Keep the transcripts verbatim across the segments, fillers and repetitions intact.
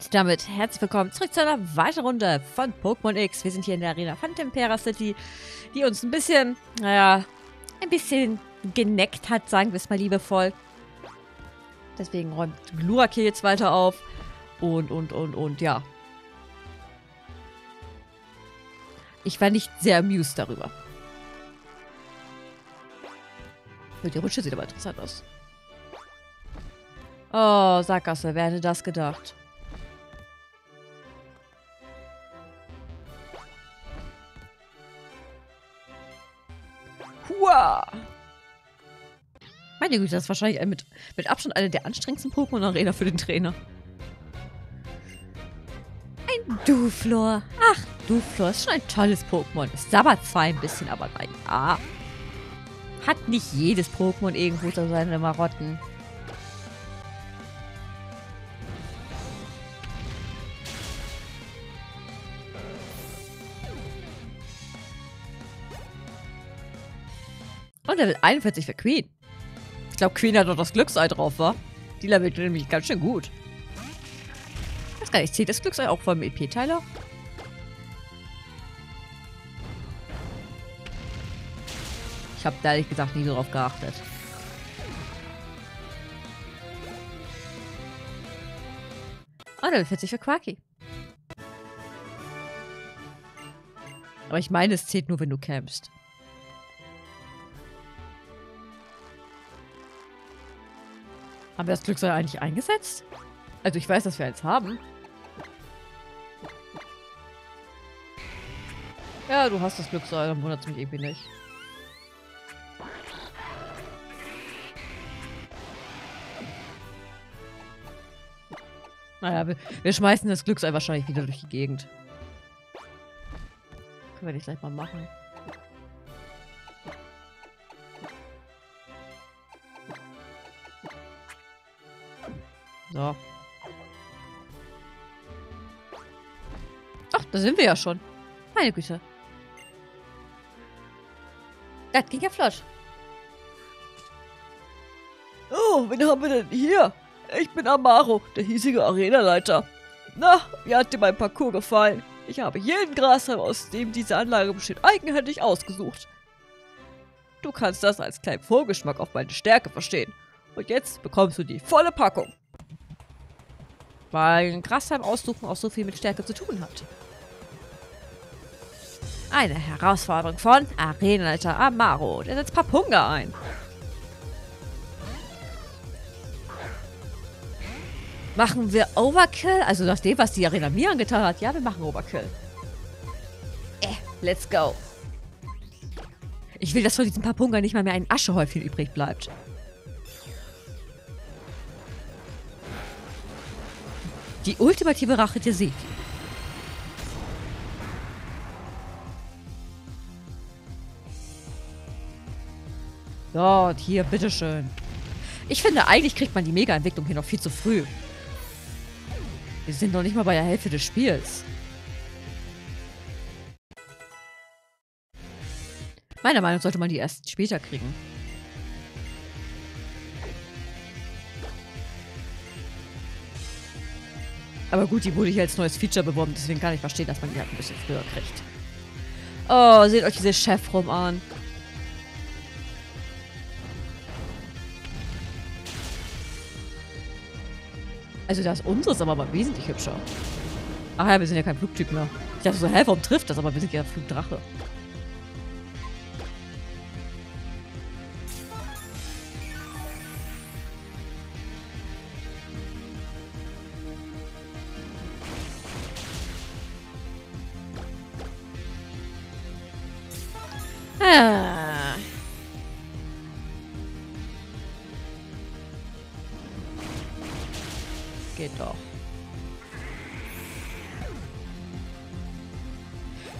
Und damit herzlich willkommen zurück zu einer weiteren Runde von Pokémon X. Wir sind hier in der Arena von Tempera City, die uns ein bisschen, naja, ein bisschen geneckt hat, sagen wir es mal liebevoll. Deswegen räumt Glurak hier jetzt weiter auf und, und, und, und, ja. Ich war nicht sehr amused darüber. Die Rutsche sieht aber interessant aus. Oh, Sackgasse, wer hätte das gedacht? Hua! Meine Güte, das ist wahrscheinlich mit, mit Abstand eine der anstrengendsten Pokémon-Arena für den Trainer. Ein Duflor. Ach, Duflor ist schon ein tolles Pokémon. Es sabbert zwar ein bisschen, aber naja. Hat nicht jedes Pokémon irgendwo so seine Marotten. Und Level einundvierzig für Queen. Ich glaube, Queen hat doch das Glücksei drauf, wa? Die levelt nämlich ganz schön gut. Ich weiß gar nicht, zählt das Glücksei auch vom E P-Teiler? Ich habe da ehrlich gesagt nie drauf geachtet. Oh, Level vierzig für Quacky. Aber ich meine, es zählt nur, wenn du campst. Haben wir das Glücksei eigentlich eingesetzt? Also ich weiß, dass wir eins haben. Ja, du hast das Glücksei, dann wundert es mich irgendwie nicht. Naja, wir, wir schmeißen das Glücksei wahrscheinlich wieder durch die Gegend. Können wir nicht gleich mal machen. So. Ach, da sind wir ja schon. Meine Güte. Das ging ja flott. Oh, wen haben wir denn hier? Ich bin Amaro, der hiesige Arenaleiter. Na, wie hat dir mein Parcours gefallen? Ich habe jeden Grashalm, aus dem diese Anlage besteht, eigenhändig ausgesucht. Du kannst das als kleinen Vorgeschmack auf meine Stärke verstehen. Und jetzt bekommst du die volle Packung. Weil ein Grashalm aussuchen auch so viel mit Stärke zu tun hat. Eine Herausforderung von Arenaleiter Amaro. Der setzt Papunga ein. Machen wir Overkill? Also nach dem, was die Arena mir angetan hat. Ja, wir machen Overkill. Eh, let's go. Ich will, dass von diesem Papunga nicht mal mehr ein Aschehäufchen übrig bleibt. Die ultimative Rache der Sefi. Ja, und hier, bitteschön. Ich finde, eigentlich kriegt man die Mega-Entwicklung hier noch viel zu früh. Wir sind noch nicht mal bei der Hälfte des Spiels. Meiner Meinung nach sollte man die erst später kriegen. Aber gut, die wurde hier als neues Feature beworben, deswegen kann ich verstehen, dass man die halt ein bisschen früher kriegt. Oh, seht euch diese Chef rum an. Also das unsere ist aber mal wesentlich hübscher. Ach ja, wir sind ja kein Flugtyp mehr. Ich dachte so, hä, warum trifft das? Aber wir sind ja Flugdrache. Ah. Geht doch.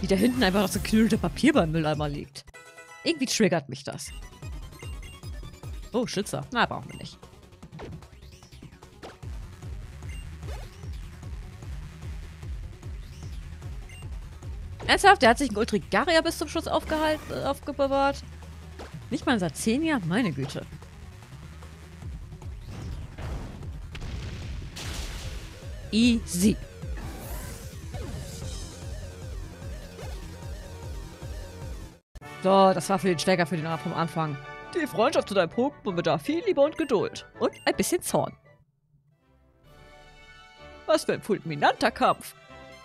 Wie da hinten einfach das geknüllte Papier beim Mülleimer liegt. Irgendwie triggert mich das. Oh, Schützer. Na, brauchen wir nicht. Ernsthaft? Der hat sich ein Ultrigaria bis zum Schluss aufgehalten, äh, aufbewahrt. Nicht mal ein Satzenia? Meine Güte. Easy. So, das war für den Stecker für den Arm vom Anfang. Die Freundschaft zu deinem Pokémon bedarf viel Liebe und Geduld. Und ein bisschen Zorn. Was für ein fulminanter Kampf.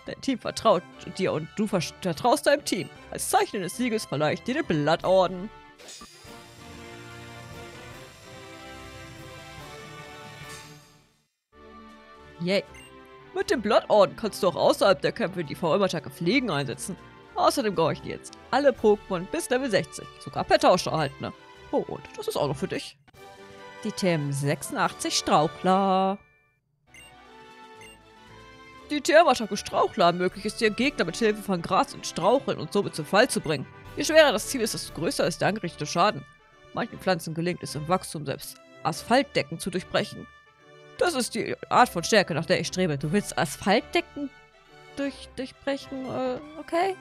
Dein Team vertraut dir und du vertraust deinem Team. Als Zeichen des Sieges verleihe ich dir den Blattorden. Yay. Mit dem Blattorden kannst du auch außerhalb der Kämpfe die V M-Attacke Fliegen einsetzen. Außerdem gehorchen jetzt alle Pokémon bis Level sechzig, sogar per Tausch erhaltene. Oh, und das ist auch noch für dich. Die T M sechsundachtzig Strauchler. Die T M-Attacke Strauchler ermöglicht es dir, Gegner mit Hilfe von Gras und Straucheln und somit zum Fall zu bringen. Je schwerer das Ziel ist, desto größer ist der angerichtete Schaden. Manchen Pflanzen gelingt es im Wachstum selbst, Asphaltdecken zu durchbrechen. Das ist die Art von Stärke, nach der ich strebe. Du willst Asphaltdecken durch, durchbrechen? Äh, okay.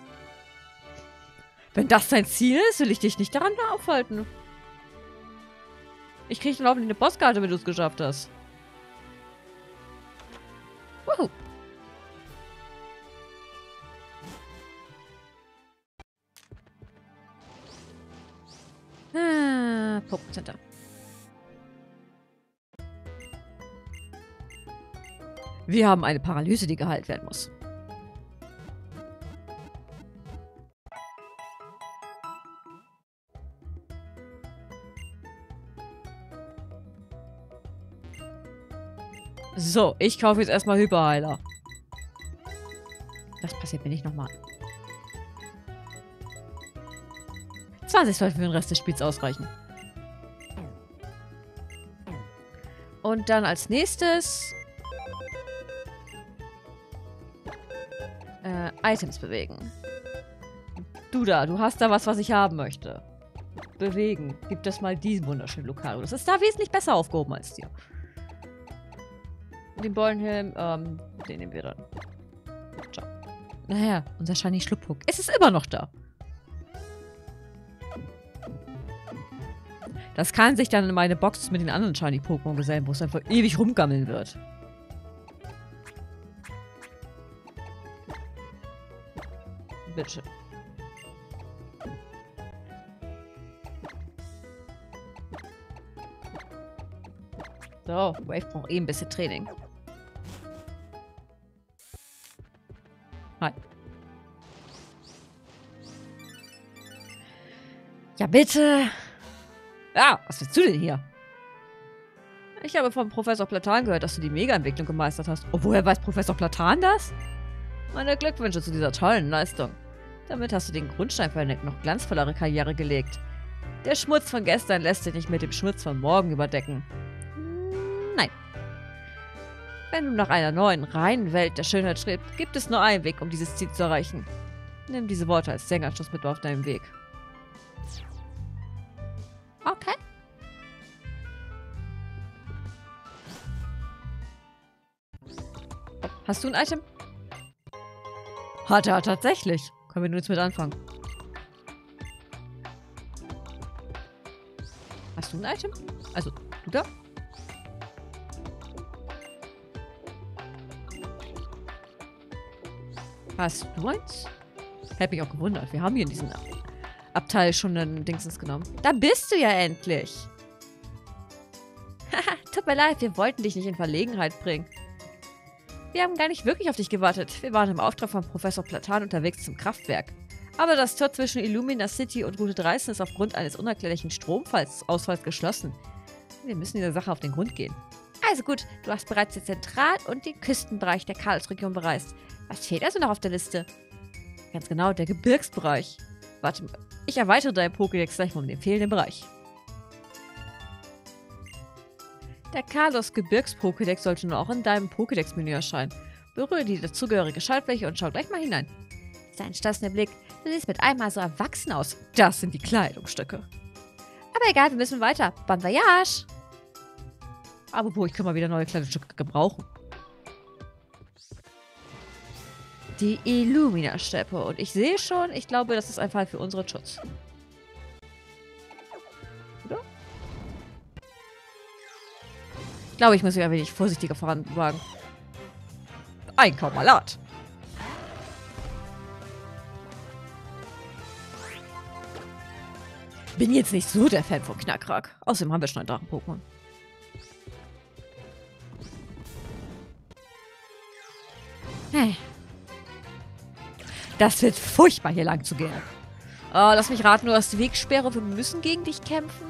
Wenn das dein Ziel ist, will ich dich nicht daran aufhalten. Ich kriege dann hoffentlich eine Postkarte, wenn du es geschafft hast. Wuhu. Ah, Pokécenter. Wir haben eine Paralyse, die geheilt werden muss. So, ich kaufe jetzt erstmal Hyperheiler. Das passiert mir nicht nochmal. zwanzig sollten für den Rest des Spiels ausreichen. Und dann als nächstes... Äh, Items bewegen. Du da, du hast da was, was ich haben möchte. Bewegen. Gib das mal diesem wunderschönen Lucario. Das ist da wesentlich besser aufgehoben als dir. Den Bollenhelm, ähm, den nehmen wir dann. Ciao. Naja, unser Shiny-Schlupfuck. Es ist immer noch da. Das kann sich dann in meine Box mit den anderen Shiny-Pokémon gesellen, wo es einfach ewig rumgammeln wird. Bitte. So, Wave braucht eh ein bisschen Training. Hi. Ja, bitte. Ja, was willst du denn hier? Ich habe von Professor Platan gehört, dass du die Mega-Entwicklung gemeistert hast. Und woher weiß Professor Platan das? Meine Glückwünsche zu dieser tollen Leistung. Damit hast du den Grundstein für eine noch glanzvollere Karriere gelegt. Der Schmutz von gestern lässt sich nicht mit dem Schmutz von morgen überdecken. Nein. Wenn du nach einer neuen, reinen Welt der Schönheit strebst, gibt es nur einen Weg, um dieses Ziel zu erreichen. Nimm diese Worte als Denkanstoß mit auf deinem Weg. Okay. Hast du ein Item? Hat er tatsächlich. Können wir nur jetzt mit anfangen. Hast du ein Item? Also, du da? Hast du eins? Hätte mich auch gewundert. Wir haben hier in diesem Abteil schon einen Dingsens genommen. Da bist du ja endlich! Haha, tut mir leid, wir wollten dich nicht in Verlegenheit bringen. Wir haben gar nicht wirklich auf dich gewartet. Wir waren im Auftrag von Professor Platan unterwegs zum Kraftwerk. Aber das Tor zwischen Illumina City und Route dreißig ist aufgrund eines unerklärlichen Stromausfalls geschlossen. Wir müssen dieser Sache auf den Grund gehen. Also gut, du hast bereits den Zentral- und den Küstenbereich der Kalos-Region bereist. Was fehlt also noch auf der Liste? Ganz genau, der Gebirgsbereich. Warte mal, ich erweitere deinen Pokédex gleich mal um den fehlenden Bereich. Der Carlos-Gebirgs-Pokédex sollte nun auch in deinem Pokédex-Menü erscheinen. Berühre die dazugehörige Schaltfläche und schau gleich mal hinein. Sein stoßender Blick, du siehst mit einmal so erwachsen aus. Das sind die Kleidungsstücke. Aber egal, wir müssen weiter. Bandayage! Apropos, ich kann mal wieder neue Kleidungsstücke gebrauchen. Die Illumina-Steppe. Und ich sehe schon, ich glaube, das ist ein Fall für unseren Schutz. Oder? Ich glaube, ich muss mich ein wenig vorsichtiger voranwagen. Ein Kormalat. Bin jetzt nicht so der Fan von Knakrack. Außerdem haben wir schon ein Drachen-Pokémon. Hey. Das wird furchtbar, hier lang zu gehen. Oh, lass mich raten, du hast Wegsperre. Wir müssen gegen dich kämpfen.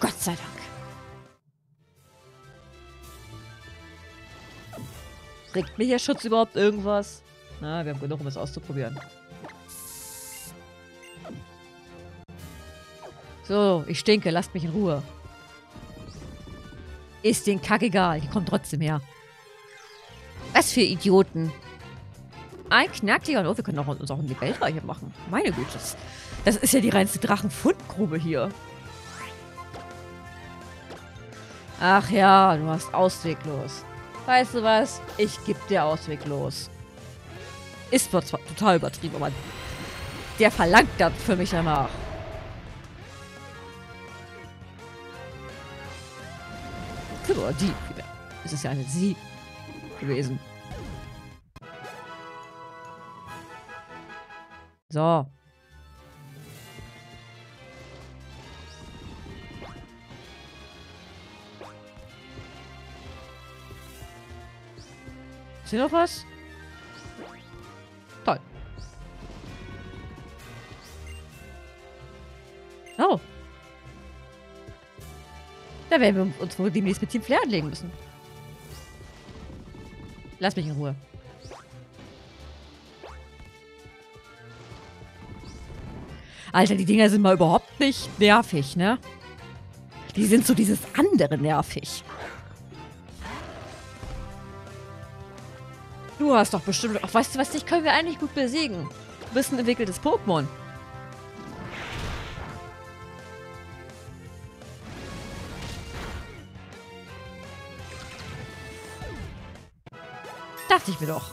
Gott sei Dank. Bringt mir hier Schutz überhaupt irgendwas? Na, wir haben genug, um es auszuprobieren. So, ich stinke. Lasst mich in Ruhe. Ist den Kack egal. Die kommen trotzdem her. Was für Idioten. Ein Knacktiger. Und oh, wir können auch uns auch in die Weltreiche machen. Meine Güte. Das, das ist ja die reinste Drachenfundgrube hier. Ach ja, du hast Ausweglos. Weißt du was? Ich geb dir Ausweglos. Ist zwar total übertrieben, aber der verlangt das für mich danach. Oder die. Es ist ja eine Sie gewesen. So. Ist hier noch was? Toll. Oh. Da werden wir uns wohl demnächst mit Team Flair anlegen müssen. Lass mich in Ruhe. Alter, die Dinger sind mal überhaupt nicht nervig, ne? Die sind so dieses andere nervig. Du hast doch bestimmt... Ach, weißt du was, dich können wir eigentlich gut besiegen. Du bist ein entwickeltes Pokémon. Dachte ich mir doch.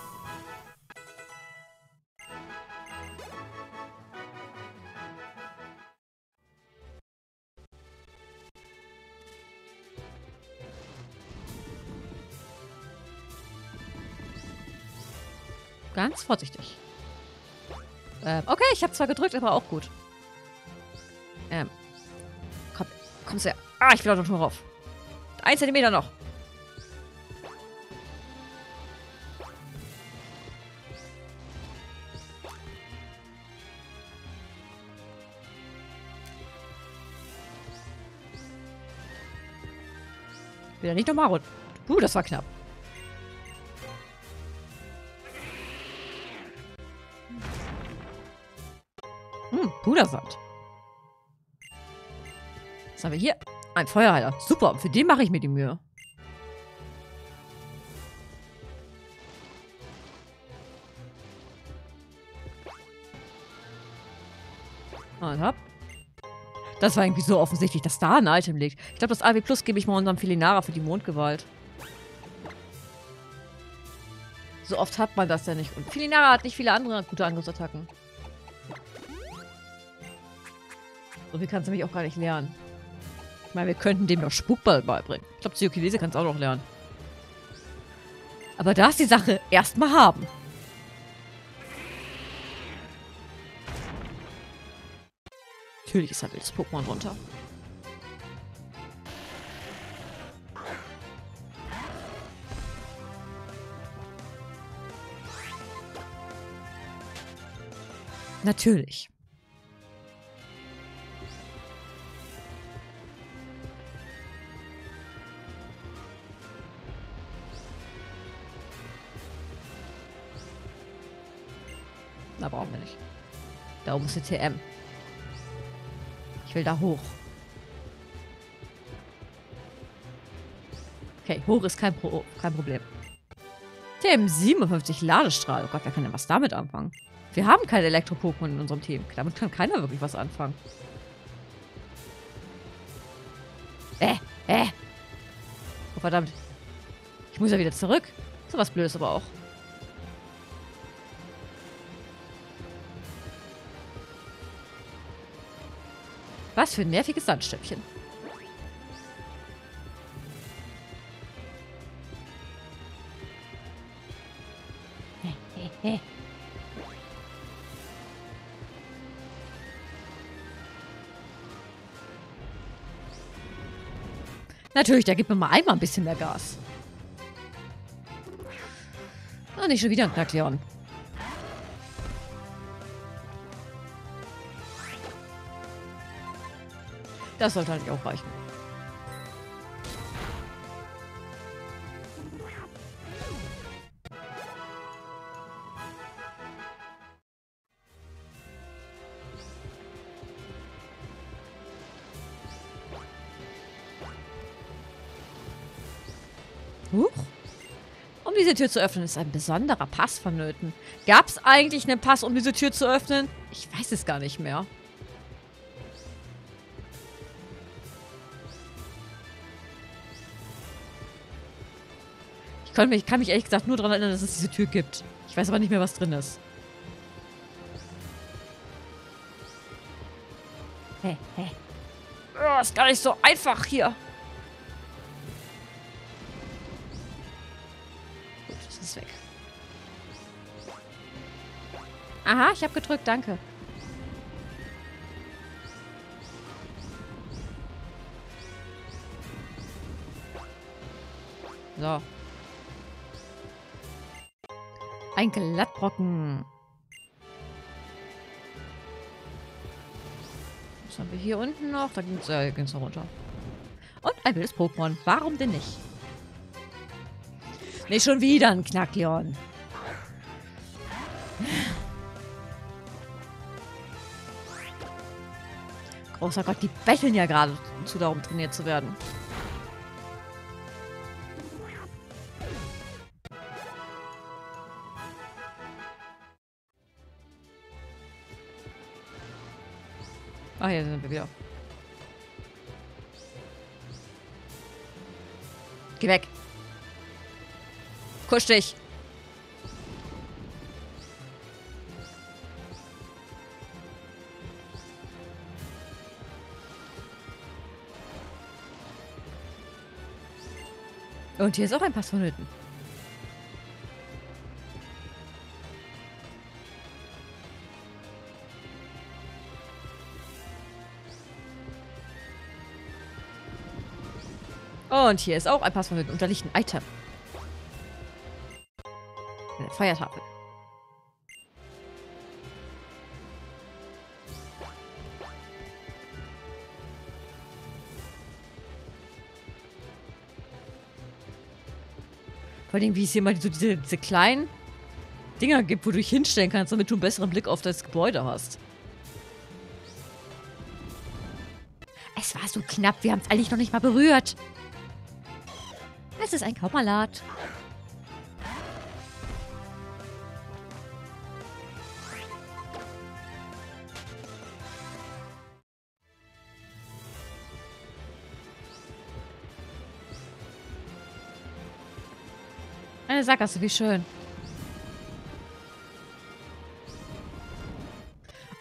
Ganz vorsichtig. Ähm, okay, ich habe zwar gedrückt, aber auch gut. Ähm. Komm, kommst du her. Ah, ich will doch noch rauf. Ein Zentimeter noch. Wieder nicht nochmal rund. Puh, das war knapp. Hm, Pudersand. Was haben wir hier? Ein Feuerheiler. Super, für den mache ich mir die Mühe. Und hopp. Das war irgendwie so offensichtlich, dass da ein Item liegt. Ich glaube, das A W Plus gebe ich mal unserem Filinara für die Mondgewalt. So oft hat man das ja nicht. Und Filinara hat nicht viele andere gute Angriffsattacken. So viel kannst du nämlich auch gar nicht lernen. Ich meine, wir könnten dem noch Spukball beibringen. Ich glaube, Ziokinese kannst du auch noch lernen. Aber da ist die Sache erstmal haben. Natürlich ist halt das Pokémon runter. Natürlich. Da brauchen wir nicht. Da oben ist die T M. Ich will da hoch. Okay, hoch ist kein, Pro kein Problem. T M siebenundfünfzig Ladestrahl. Oh Gott, wer kann denn was damit anfangen? Wir haben keine Elektro-Pokémon in unserem Team. Damit kann keiner wirklich was anfangen. Äh, äh. Oh verdammt. Ich muss ja wieder zurück. So was Blödes aber auch. Was für ein nerviges Sandstäbchen. Hä? Natürlich, da gibt mir mal einmal ein bisschen mehr Gas. Ah, nicht schon wieder ein Knackleon. Das sollte halt auch reichen. Huch. Um diese Tür zu öffnen, ist ein besonderer Pass vonnöten. Gab es eigentlich einen Pass, um diese Tür zu öffnen? Ich weiß es gar nicht mehr. Ich kann mich, kann mich ehrlich gesagt nur daran erinnern, dass es diese Tür gibt. Ich weiß aber nicht mehr, was drin ist. Hä, hä. Oh, ist gar nicht so einfach hier. Gut, das ist weg. Aha, ich habe gedrückt, danke. So. Ein Glattbrocken. Was haben wir hier unten noch? Da ging es äh, ging's noch runter. Und ein wildes Pokémon. Warum denn nicht? Nicht schon wieder ein Knackleon. Großer Gott, die betteln ja gerade zu darum, trainiert zu werden. Ah, hier sind wir wieder. Geh weg. Kusch dich. Und hier ist auch ein Pass vonnöten. Und hier ist auch ein Pass vonnöten. Und da liegt ein Item. Eine Feiertafel. Vor allem, wie es hier mal so diese, diese kleinen Dinger gibt, wo du dich hinstellen kannst, damit du einen besseren Blick auf das Gebäude hast. Es war so knapp. Wir haben es eigentlich noch nicht mal berührt. Das ist ein Kaumalat. Eine Sackgasse, wie schön.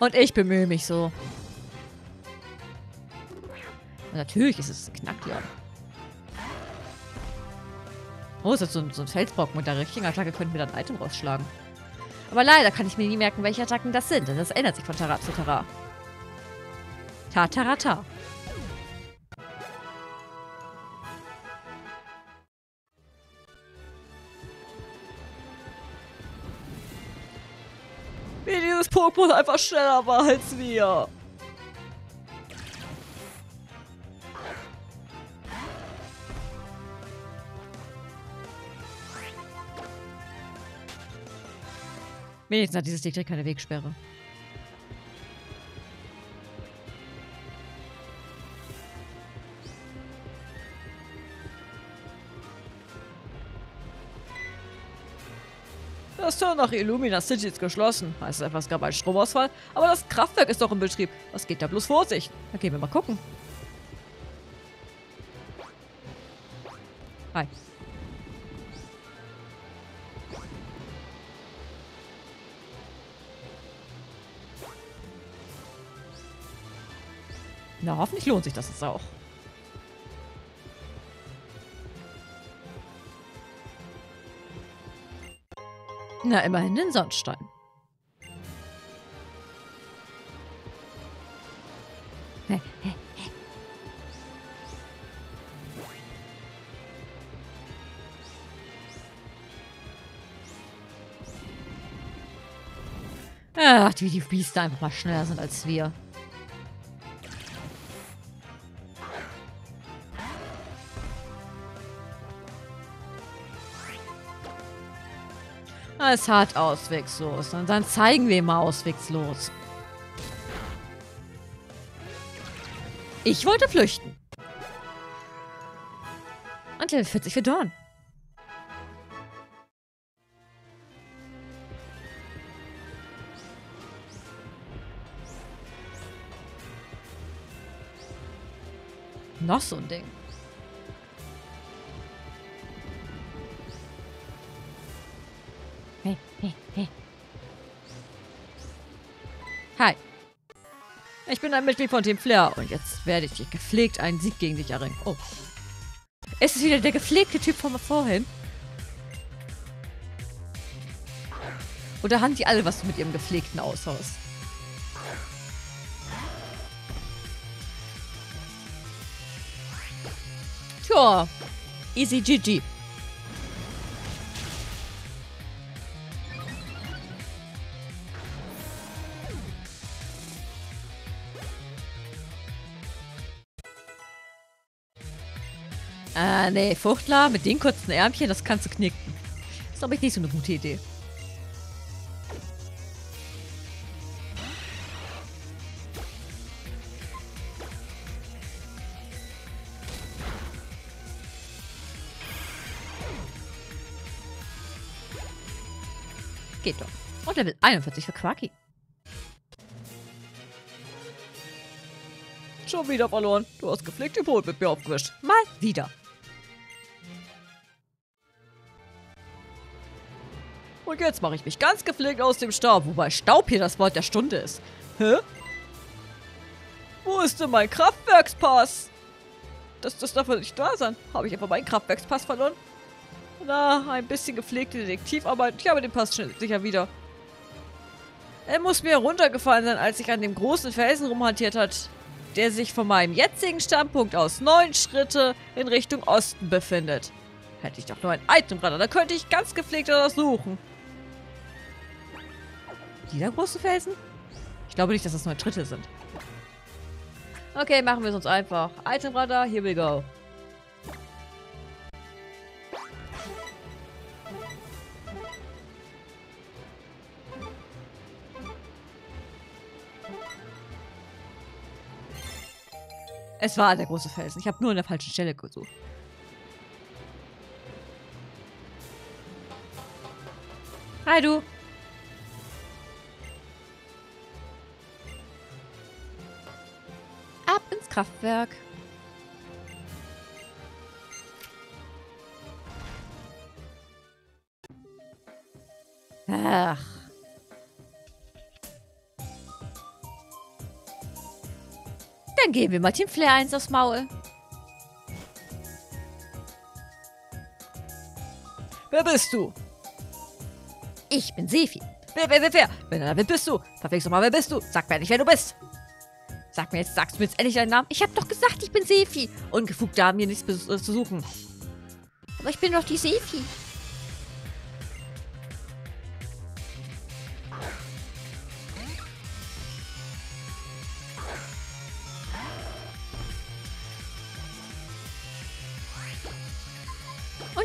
Und ich bemühe mich so. Und natürlich ist es ein Knackleon. Oh, ist das so ein, so ein Felsbrocken mit der richtigen Attacke könnten wir dann ein Item rausschlagen. Aber leider kann ich mir nie merken, welche Attacken das sind, denn das ändert sich von Terra zu Terra. Ta-ta-ra-ta. Wie dieses Pokémon einfach schneller war als wir. Wenigstens hat dieses Distrikt keine Wegsperre. Das Tor nach Illumina City ist geschlossen. Heißt es einfach, es gab einen Stromausfall. Aber das Kraftwerk ist doch in Betrieb. Was geht da bloß vor sich? Da gehen wir mal gucken. Hi. Na, hoffentlich lohnt sich das jetzt auch. Na, immerhin den Sonnenstein. Hä, hä, hä. Ach, wie die Biester einfach mal schneller sind als wir. Es hat auswegslos. Und dann zeigen wir mal auswegslos. Ich wollte flüchten. Und Level vierzig für Dorn. Noch so ein Ding. Hey, hey, hey. Hi. Ich bin ein Mitglied von Team Flair und jetzt werde ich dich gepflegt einen Sieg gegen dich erringen. Oh. Es ist wieder der gepflegte Typ von vorhin. Oder haben die alle was mit ihrem gepflegten Aushaus? Tja, easy G G. Äh, nee, Fuchtler mit den kurzen Ärmchen, das kannst du knicken. Das ist, glaube ich, nicht so eine gute Idee. Geht doch. Und Level einundvierzig für Quacky. Schon wieder verloren. Du hast gepflegte Polen mit mir aufgewischt. Mal wieder. Und jetzt mache ich mich ganz gepflegt aus dem Staub. Wobei Staub hier das Wort der Stunde ist. Hä? Wo ist denn mein Kraftwerkspass? Das, das darf wohl nicht wahr sein. Habe ich einfach meinen Kraftwerkspass verloren? Na, ein bisschen gepflegte Detektivarbeit. Ich habe den Pass schnell sicher wieder. Er muss mir runtergefallen sein, als ich an dem großen Felsen rumhantiert hat, der sich von meinem jetzigen Standpunkt aus neun Schritte in Richtung Osten befindet. Hätte ich doch nur ein Itemradar, da könnte ich ganz gepflegt danach suchen. Dieser große Felsen? Ich glaube nicht, dass das neun Schritte sind. Okay, machen wir es uns einfach. Itemradar, here we go. Es war der große Felsen. Ich habe nur an der falschen Stelle gesucht. Hi, du. Ab ins Kraftwerk. Ach. Dann geben wir mal Team Flair eins aufs Maul. Wer bist du? Ich bin Sefi. Wer, wer, wer, wer? Wenn einer, wer bist du? Verflixt doch mal, wer bist du? Sag mir nicht, wer du bist. Sag mir jetzt, sagst du mir jetzt endlich deinen Namen? Ich hab doch gesagt, ich bin Sefi. Ungefugte haben hier nichts zu suchen. Aber ich bin doch die Sefi.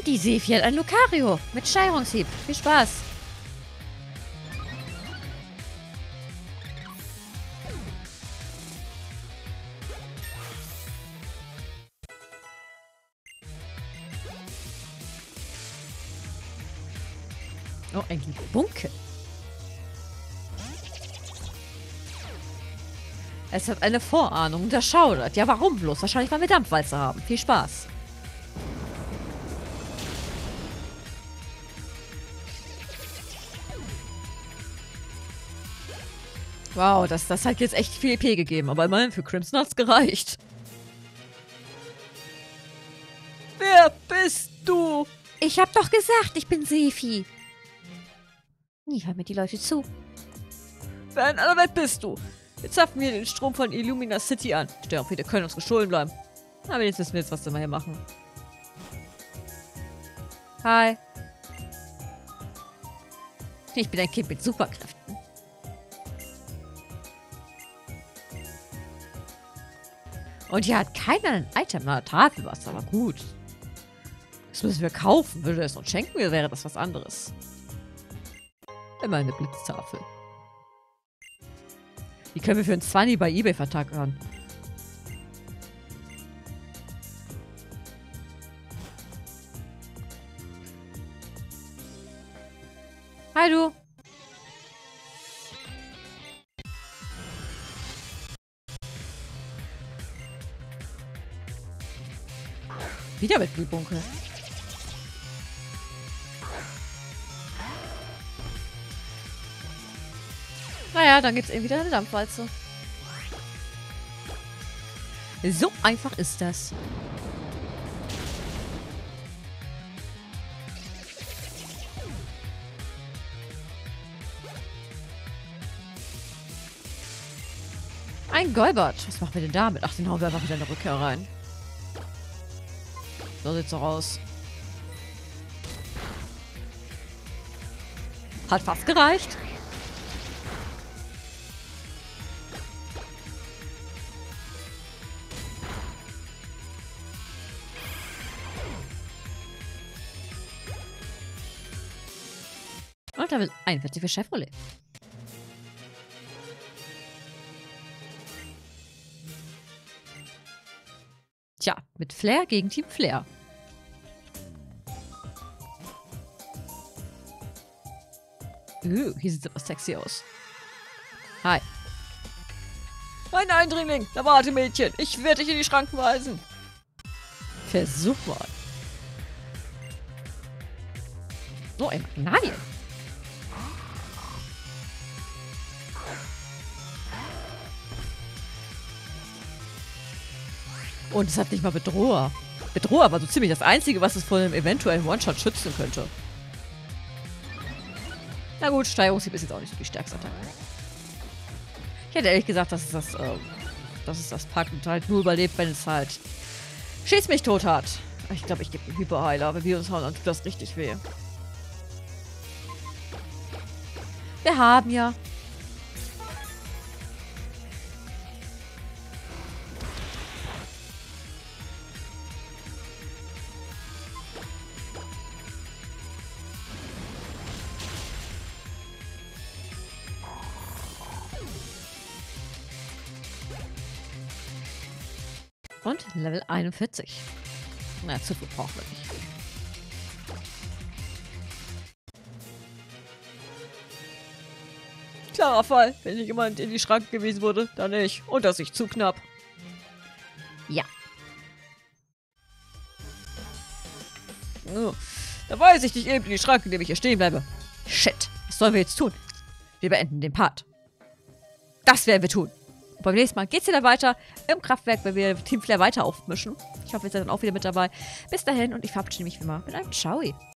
Die Sefi hat ein Lucario mit Steigungshieb. Viel Spaß. Oh, ein Bunke. Es hat eine Vorahnung, das schaudert. Ja, warum bloß? Wahrscheinlich, weil wir Dampfwalze haben. Viel Spaß. Wow, das, das hat jetzt echt viel E P gegeben, aber immerhin für Crimson hat's gereicht. Wer bist du? Ich hab doch gesagt, ich bin Sefi. Ich höre mir die Leute zu. Wer in aller Welt bist du? Jetzt zapfen wir den Strom von Illumina City an. Steuerung wieder können uns gestohlen bleiben. Aber jetzt wissen wir jetzt, was wir mal hier machen. Hi. Ich bin ein Kind mit Superkräften. Und hier hat keiner ein Item an der Tafel, was aber gut. Das müssen wir kaufen. Würde es uns schenken, wäre das was anderes. Immer eine Blitztafel. Die können wir für einen Zwanni bei eBay vertackern. Hi, du. Wieder mit Blühbunkel. Naja, dann gibt's eben wieder eine Dampfwalze. So einfach ist das. Ein Golbert. Was machen wir denn damit? Ach, den hauen wir einfach wieder in der Rückkehr rein. So sieht's doch aus. Hat fast gereicht. Und damit einundvierzig für Chevrolet. Tja, mit Flair gegen Team Flair. Uh, hier sieht es etwas sexy aus. Hi. Ein Eindringling! Da warte, Mädchen! Ich werde dich in die Schranken weisen! Versuch mal. So, ein Magnalien. Und es hat nicht mal Bedroher. Bedroher war so ziemlich das Einzige, was es vor einem eventuellen One-Shot schützen könnte. Na gut, Steigerungshieb ist jetzt auch nicht so die stärkste Attacke. Ich hätte ehrlich gesagt, dass es das, äh, dass es das Pack und halt nur überlebt, wenn es halt schieß mich tot hat. Ich glaube, ich gebe einen Hyperheiler. Wenn wir uns hauen, dann tut das richtig weh. Wir haben ja... Und Level einundvierzig. Na, zu viel brauchen wir nicht. Klarer Fall. Wenn hier jemand in die Schranken gewiesen wurde, dann nicht. Und das ist zu knapp. Ja. Oh, da weiß ich nicht eben in die Schranken, indem ich hier stehen bleibe. Shit. Was sollen wir jetzt tun? Wir beenden den Part. Das werden wir tun. Beim nächsten Mal geht es wieder weiter im Kraftwerk, wenn wir Team Flair weiter aufmischen. Ich hoffe, ihr seid dann auch wieder mit dabei. Bis dahin und ich verabschiede mich wie immer mit einem Ciao.